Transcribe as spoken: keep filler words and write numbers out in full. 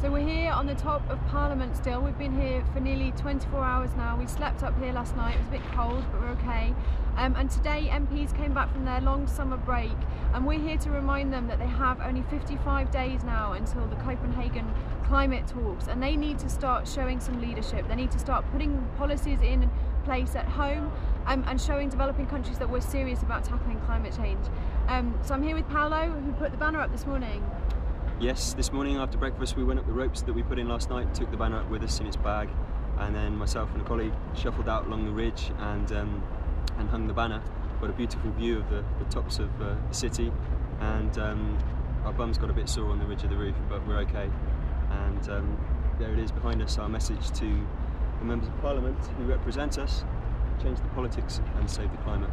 So we're here on the top of Parliament still. We've been here for nearly twenty-four hours now. We slept up here last night. It was a bit cold, but we're okay. Um, and today M Ps came back from their long summer break, and we're here to remind them that they have only fifty-five days now until the Copenhagen climate talks, and they need to start showing some leadership. They need to start putting policies in place at home um, and showing developing countries that we're serious about tackling climate change. Um, so I'm here with Paolo, who put the banner up this morning. Yes, this morning after breakfast we went up the ropes that we put in last night, took the banner up with us in its bag, and then myself and a colleague shuffled out along the ridge and, um, and hung the banner. Got a beautiful view of the, the tops of uh, the city, and um, our bums got a bit sore on the ridge of the roof, but we're okay. And um, there it is behind us, our message to the members of Parliament who represent us: change the politics and save the climate.